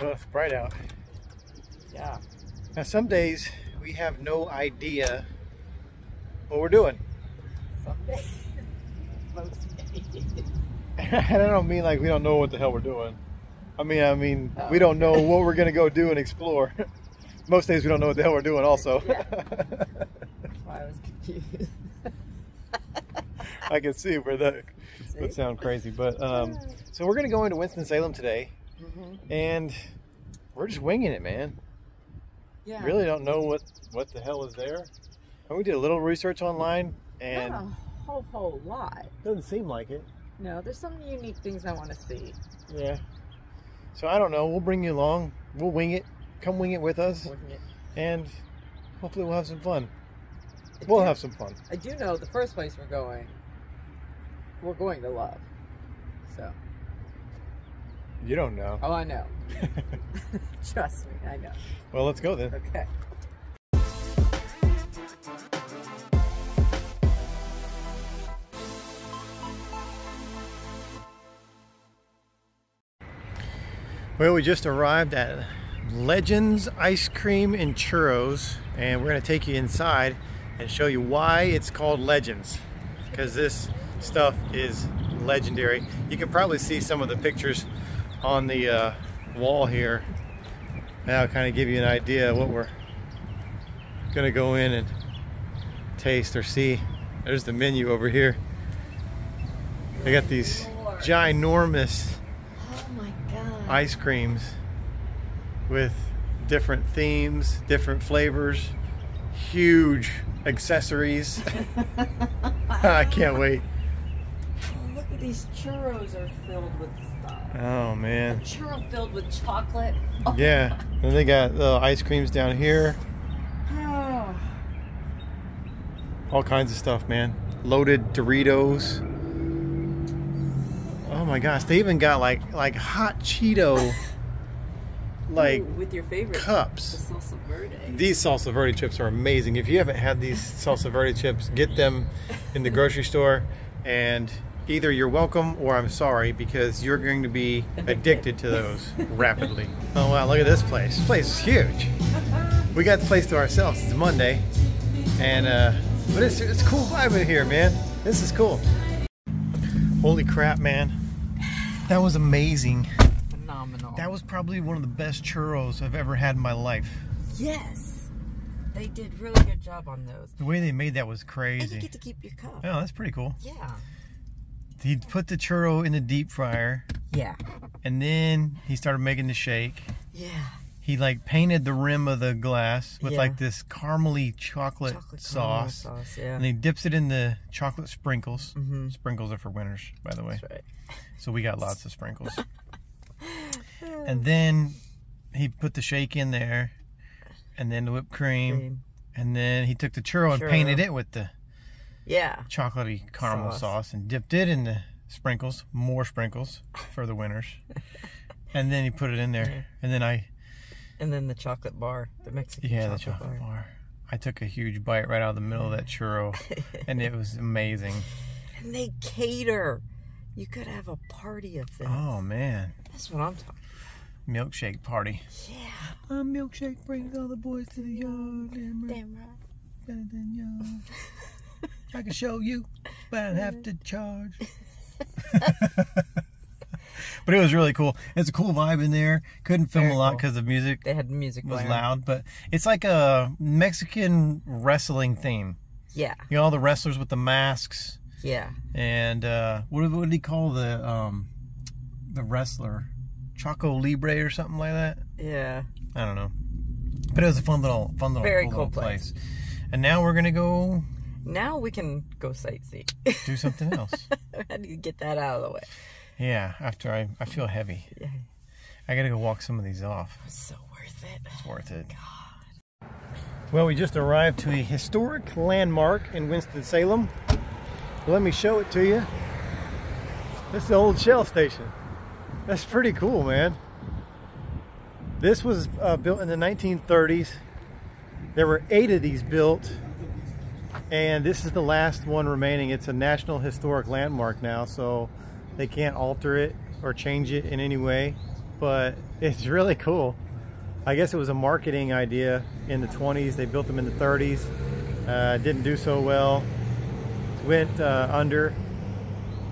Well, it's bright out. Yeah. Now some days we have no idea what we're doing. Some days. Most days. I don't mean like we don't know what the hell we're doing. I mean oh. We don't know what we're gonna go do and explore. Most days we don't know what the hell we're doing also. Yeah. That's why I was confused. I can see where that would sound crazy, but so we're gonna go into Winston-Salem today, and we're just winging it, man. Yeah. Really don't know what the hell is there. And we did a little research online, and not a whole lot. Doesn't seem like it. No, there's some unique things I want to see. Yeah. So I don't know. We'll bring you along. We'll wing it. Come wing it with us, and hopefully we'll have some fun. We'll have some fun. I do know the first place we're going to love. So. You don't know. Oh, I know. Trust me, I know. Well, let's go then. Okay. Well, we just arrived at Legends Ice Cream and Churros, and we're going to take you inside and show you why it's called Legends, because this stuff is legendary. You can probably see some of the pictures on the wall here. That'll kind of give you an idea of what we're gonna go in and taste or see. There's the menu over here. They got these ginormous ice creams with different themes, different flavors, huge accessories. I can't wait. These churros are filled with stuff. Oh man. A churro filled with chocolate. Oh. Yeah. Then they got the ice creams down here. Oh. All kinds of stuff, man. Loaded Doritos. Oh my gosh. They even got like hot Cheeto like with your favorite cups. The salsa verde. These salsa verde chips are amazing. If you haven't had these salsa verde chips, get them in the grocery store, and either you're welcome or I'm sorry, because you're going to be addicted to those rapidly. Oh wow, look at this place. This place is huge. We got the place to ourselves. It's Monday, and but it's a cool vibe in here, man. This is cool. Holy crap, man. That was amazing. Phenomenal. That was probably one of the best churros I've ever had in my life. Yes. They did a really good job on those. The way they made that was crazy. And you get to keep your cup. Oh, that's pretty cool. Yeah. He put the churro in the deep fryer. Yeah. And then he started making the shake. Yeah. He like painted the rim of the glass with like this caramely chocolate sauce. Caramel sauce, yeah. And he dips it in the chocolate sprinkles. Mm-hmm. Sprinkles are for winners, by the way. That's right. So we got lots of sprinkles. And then he put the shake in there, and then the whipped cream. And then he took the churro and painted it with the chocolatey caramel sauce, and dipped it in the sprinkles, more sprinkles for the winners. And then he put it in there. Yeah. And then and then the chocolate bar, the Mexican chocolate bar. I took a huge bite right out of the middle of that churro, and it was amazing. And they cater. You could have a party of this. Oh man. That's what I'm talking about. Milkshake party. Yeah. A milkshake brings all the boys to the yard. Damn right. Better than young. I can show you, but I'd have to charge. But it was really cool. It's a cool vibe in there. Couldn't film a lot because the music. They had music was loud, but it's like a Mexican wrestling theme. Yeah. You know, all the wrestlers with the masks. Yeah. And what did he call the wrestler? Choco Libre or something like that. Yeah. I don't know. But it was a fun little, very cool place. And now we're gonna go. Now we can go sightsee. Do something else. How do you get that out of the way? Yeah, after I feel heavy. Yeah. I gotta go walk some of these off. It's so worth it. It's worth it. God. Well, we just arrived to a historic landmark in Winston-Salem. Let me show it to you. This is the old Shell station. That's pretty cool, man. This was built in the 1930s. There were 8 of these built. And this is the last one remaining. It's a National Historic Landmark now, so they can't alter it or change it in any way. but it's really cool. I guess it was a marketing idea in the 20s. They built them in the 30s. Didn't do so well. Went under,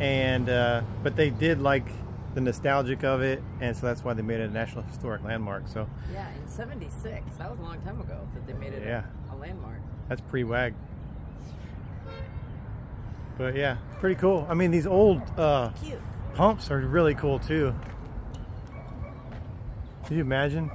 and but they did like the nostalgic of it, and so that's why they made it a National Historic Landmark. So yeah, in '76, that was a long time ago that they made it a landmark. That's pre-WAG. But yeah, pretty cool. I mean, these old pumps are really cool too. Can you imagine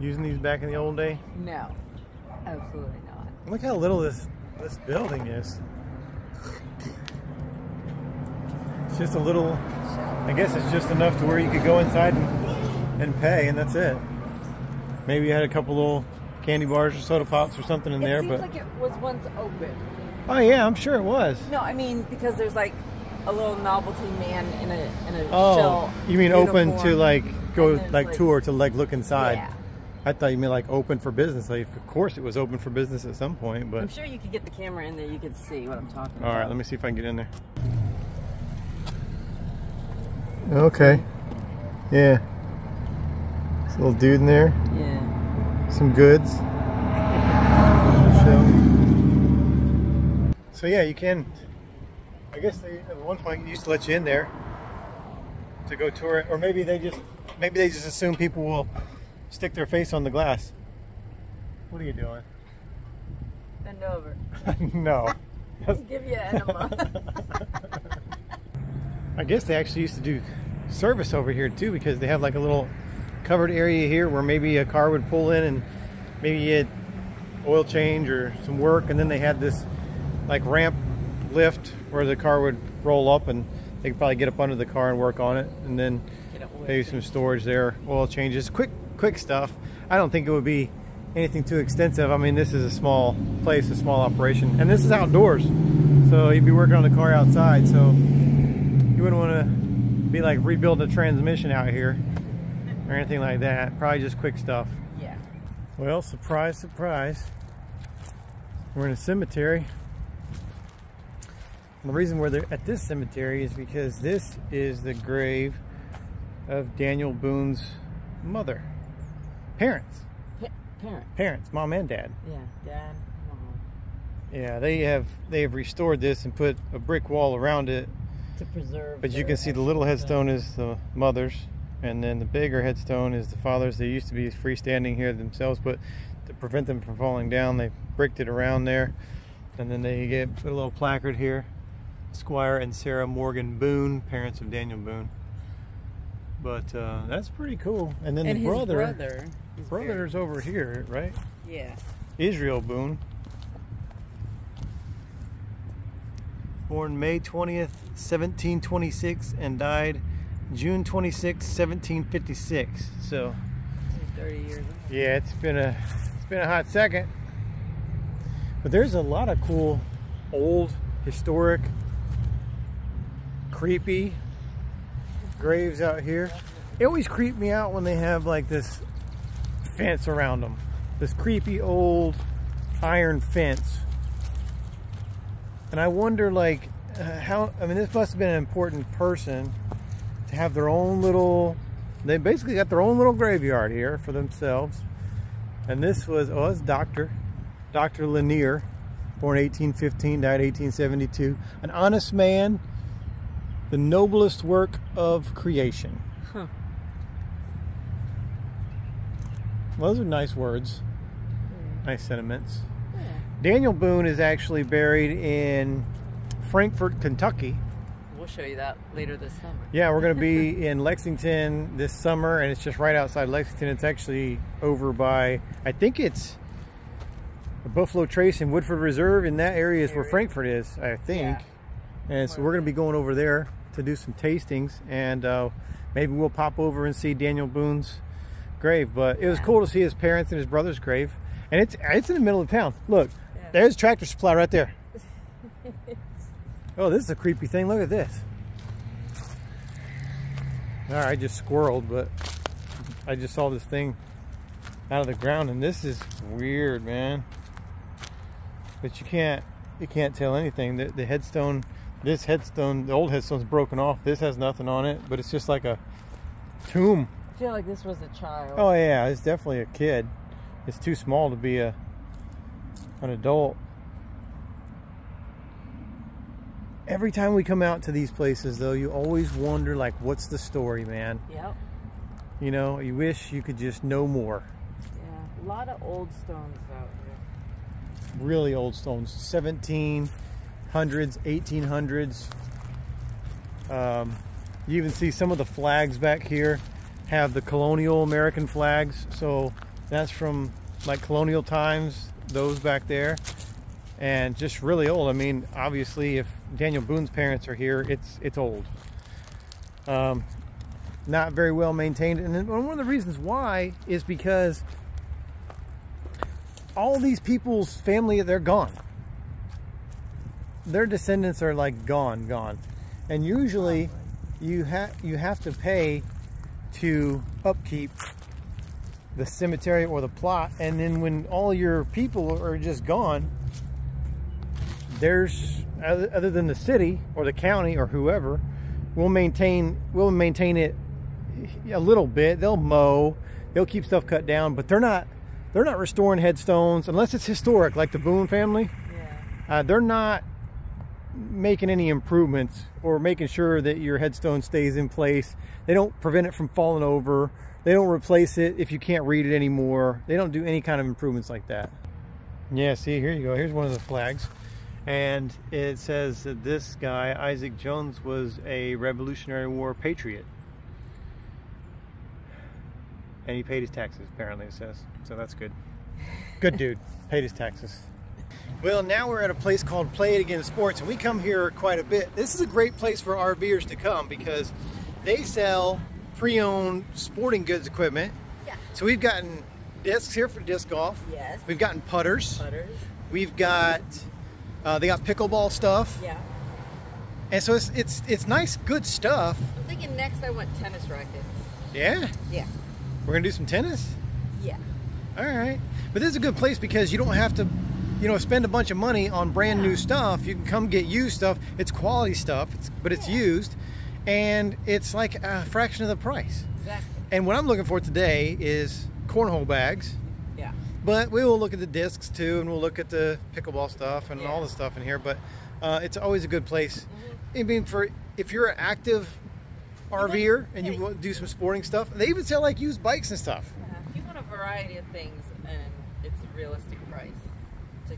using these back in the old day? No, absolutely not. Look how little this building is. It's just a little, I guess it's just enough to where you could go inside and pay, and that's it. Maybe you had a couple little candy bars or soda pops or something in there. It seems like it was once open. Oh yeah, I'm sure it was. No, I mean, because there's like a little novelty man in a Shell uniform. You mean open to like go like tour, to like look inside? Yeah. I thought you meant like open for business. Like, of course it was open for business at some point, but I'm sure you could get the camera in there, you could see what I'm talking about. All right, let me see if I can get in there. Okay. Yeah. This little dude in there. Yeah. Some goods. So yeah, you can, I guess they at one point used to let you in there to go tour it, or maybe they just assume people will stick their face on the glass. What are you doing? Bend over. No. Just give you an enema. I guess they actually used to do service over here too, because they have like a little covered area here where maybe a car would pull in and maybe you had oil change or some work, and then they had this like ramp lift where the car would roll up and they could probably get up under the car and work on it, and then maybe some storage there, oil changes, quick stuff. I don't think it would be anything too extensive. I mean, this is a small place, a small operation, and this is outdoors, so you'd be working on the car outside, so you wouldn't want to be like rebuilding a transmission out here or anything like that. Probably just quick stuff. Yeah. Well, surprise, surprise, we're in a cemetery. The reason we're at this cemetery is because this is the grave of Daniel Boone's mother. Parents, mom and dad. Yeah, dad, mom. Yeah, they have restored this and put a brick wall around it to preserve. But you can see the little headstone is the mother's, and then the bigger headstone is the father's. They used to be freestanding here themselves, but to prevent them from falling down, they bricked it around there, and then they put a little placard here. Squire and Sarah Morgan Boone, parents of Daniel Boone. But that's pretty cool. And then the brother's over here, right? Yeah. Israel Boone. Born May 20th, 1726, and died June 26, 1756. So 30 years old. Yeah, it's been a hot second. But there's a lot of cool old historic creepy graves out here. It always creeped me out when they have like this fence around them, this creepy old iron fence, and I wonder like how, I mean, this must have been an important person to have their own little, they basically got their own little graveyard here for themselves. And this was, oh, it's Dr. Lanier, born 1815, died 1872, an honest man, the noblest work of creation. Huh. Well, those are nice words. Yeah. Nice sentiments. Yeah. Daniel Boone is actually buried in Frankfort, Kentucky. We'll show you that later this summer. Yeah, we're going to be in Lexington this summer, and it's just right outside Lexington. It's actually over by, I think it's Buffalo Trace and Woodford Reserve, and that area is where Frankfort is, I think. Yeah. And so we're going to be going over there to do some tastings, and maybe we'll pop over and see Daniel Boone's grave. But it was cool to see his parents and his brother's grave, and it's in the middle of town. Look, there's Tractor Supply right there. Oh, this is a creepy thing. Look at this. All right, I just squirreled, but I just saw this thing out of the ground, and this is weird, man. But you can't tell anything. The headstone, this headstone, the old headstone's broken off. This has nothing on it, but it's just like a tomb I feel like this was a child. Oh yeah, it's definitely a kid. It's too small to be an adult. Every time we come out to these places though, you always wonder like, what's the story, man? Yep. You know, you wish you could just know more. Yeah, a lot of old stones out here. Really old stones, 1700s, 1800s. You even see some of the flags back here have the colonial American flags. So that's from like colonial times, those back there. And just really old. I mean, obviously if Daniel Boone's parents are here, it's old. Not very well maintained. And then one of the reasons why is because all these people's family, they're gone. Their descendants are like gone. And usually you have to pay to upkeep the cemetery or the plot. And then when all your people are just gone, there's, other than the city or the county or whoever, we'll maintain it a little bit. They'll mow, they'll keep stuff cut down, but they're not restoring headstones unless it's historic, like the Boone family. Yeah. They're not making any improvements or making sure that your headstone stays in place. They don't prevent it from falling over. They don't replace it if you can't read it anymore. They don't do any kind of improvements like that. Yeah, see, here you go. Here's one of the flags. And it says that this guy, Isaac Jones, was a Revolutionary War patriot. And he paid his taxes, apparently it says. So that's good. Good dude. Paid his taxes. Well, now we're at a place called Play It Again Sports, and we come here quite a bit. This is a great place for RVers to come because they sell pre-owned sporting goods equipment. Yeah. So we've gotten discs here for disc golf. Yes. We've gotten putters. We've got... they got pickleball stuff. Yeah. And so it's nice, good stuff. I'm thinking next I want tennis rackets. Yeah? Yeah. We're gonna do some tennis? Yeah. All right. But this is a good place because you don't have to, you know, spend a bunch of money on brand new stuff. You can come get used stuff. It's quality stuff, but it's used. And it's like a fraction of the price. Exactly. And what I'm looking for today is cornhole bags. Yeah. But we will look at the discs too, and we'll look at the pickleball stuff and all the stuff in here. But it's always a good place. Mm-hmm. I mean, if you're an active RVer and you want to do some sporting stuff, they even sell like used bikes and stuff. Yeah. You want a variety of things, and it's a realistic price to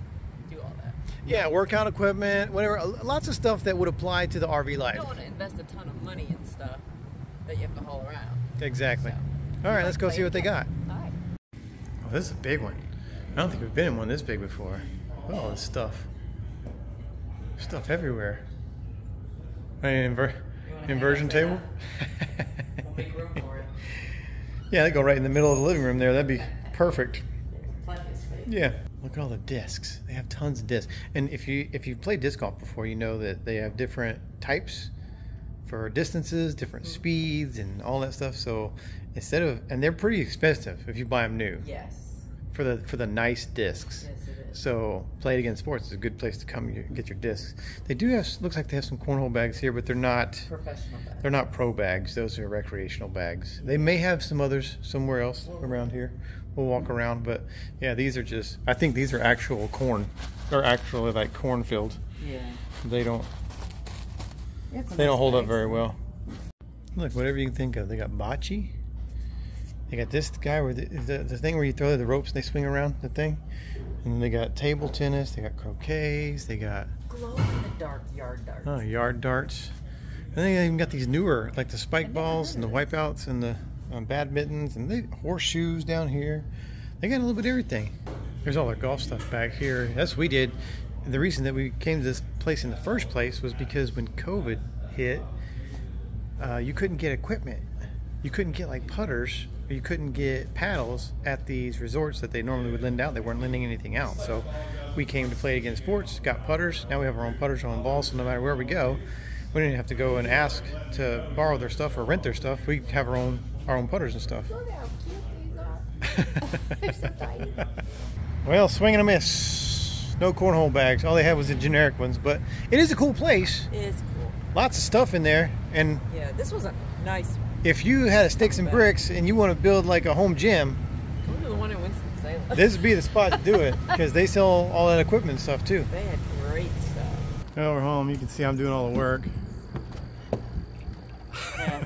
do all that. Yeah, workout equipment, whatever. Lots of stuff that would apply to the RV life. You don't want to invest a ton of money in stuff that you have to haul around. Exactly. So, all right, let's go see what they got. Oh, this is a big one. I don't think we've been in one this big before. Look at all this stuff. There's stuff everywhere. Inversion table? We'll make room for it. Yeah, they go right in the middle of the living room there. That'd be perfect. Yeah. Look at all the discs. They have tons of discs. And if you played disc golf before, you know that they have different types for distances, different speeds, and all that stuff. So and they're pretty expensive if you buy them new. Yes. For the nice discs. Yes, it is. So Play It Again Sports is a good place to come get your discs. They do have, looks like they have some cornhole bags here, but they're not professional bags. They're not pro bags. Those are recreational bags. They may have some others somewhere else around here. We'll walk around, but yeah, these are just, I think these are actual corn. They're actually like cornfield. Yeah. They don't hold up very well. Look, whatever you can think of. They got bocce. They got this guy where the thing where you throw the ropes and they swing around the thing. And then they got table tennis. They got croquets. They got glow in the dark yard darts. Oh, yard darts. And then they even got these newer, like the spike balls and the wipeouts and the badmintons and the horseshoes down here. They got a little bit of everything. There's all their golf stuff back here. That's what we did. The reason that we came to this place in the first place was because when COVID hit, you couldn't get equipment. You couldn't get like putters, or you couldn't get paddles at these resorts that they normally would lend out. They weren't lending anything out. So we came to Play It Again Sports, got putters. Now we have our own putters, our own balls. So no matter where we go, we didn't have to go and ask to borrow their stuff or rent their stuff. We have our own putters and stuff. Look how cute these are. They're so tiny. Well, swing and a miss. No cornhole bags. All they had was the generic ones, but it is a cool place. It is cool. Lots of stuff in there. And yeah, this was a nice one. If you had a sticks and bricks and you want to build like a home gym, go to the one in Winston-Salem. This would be the spot to do it, because they sell all that equipment and stuff too. They had great stuff. Well, we're home. You can see I'm doing all the work. Yeah.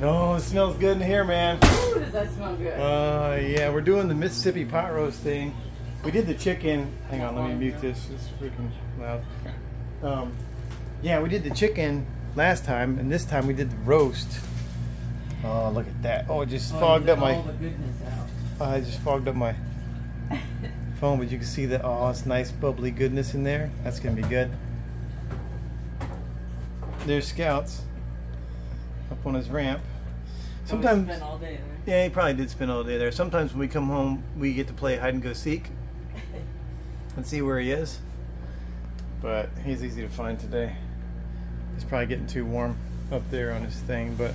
Oh, it smells good in here, man. Ooh, does that smell good? Yeah, we're doing the Mississippi pot roast thing. We did the chicken. Hang on, let me mute this. It's freaking loud. Yeah, we did the chicken last time, and this time we did the roast. Oh, look at that. Oh, it just fogged up my... I just fogged up my phone, but you can see that, oh, it's nice bubbly goodness in there. That's going to be good. There's Scouts up on his ramp. Sometimes... Spent all day there. Yeah, he probably did spend all day there. Sometimes when we come home, we get to play hide-and-go-seek and see where he is. But he's easy to find today. It's probably getting too warm up there on his thing, but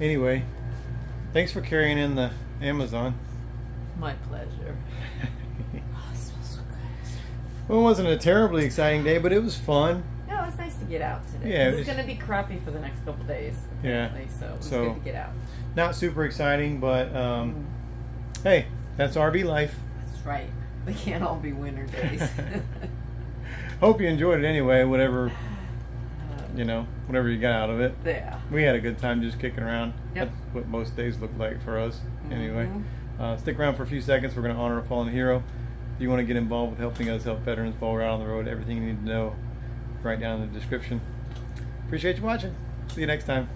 anyway, thanks for carrying in the Amazon. My pleasure. Oh, it smells so good. Well, it wasn't a terribly exciting day, but it was fun. No, it was nice to get out today. Yeah, it's going to be crappy for the next couple days. Yeah, so it was good to get out. Not super exciting, but hey, that's RV life. That's right. They can't all be winter days. Hope you enjoyed it anyway, whatever, you know, whatever you got out of it. Yeah. We had a good time just kicking around. Yep. That's what most days look like for us, anyway. Stick around for a few seconds. We're going to honor a fallen hero. If you want to get involved with helping us help veterans while we're out on the road, everything you need to know right down in the description. Appreciate you watching. See you next time.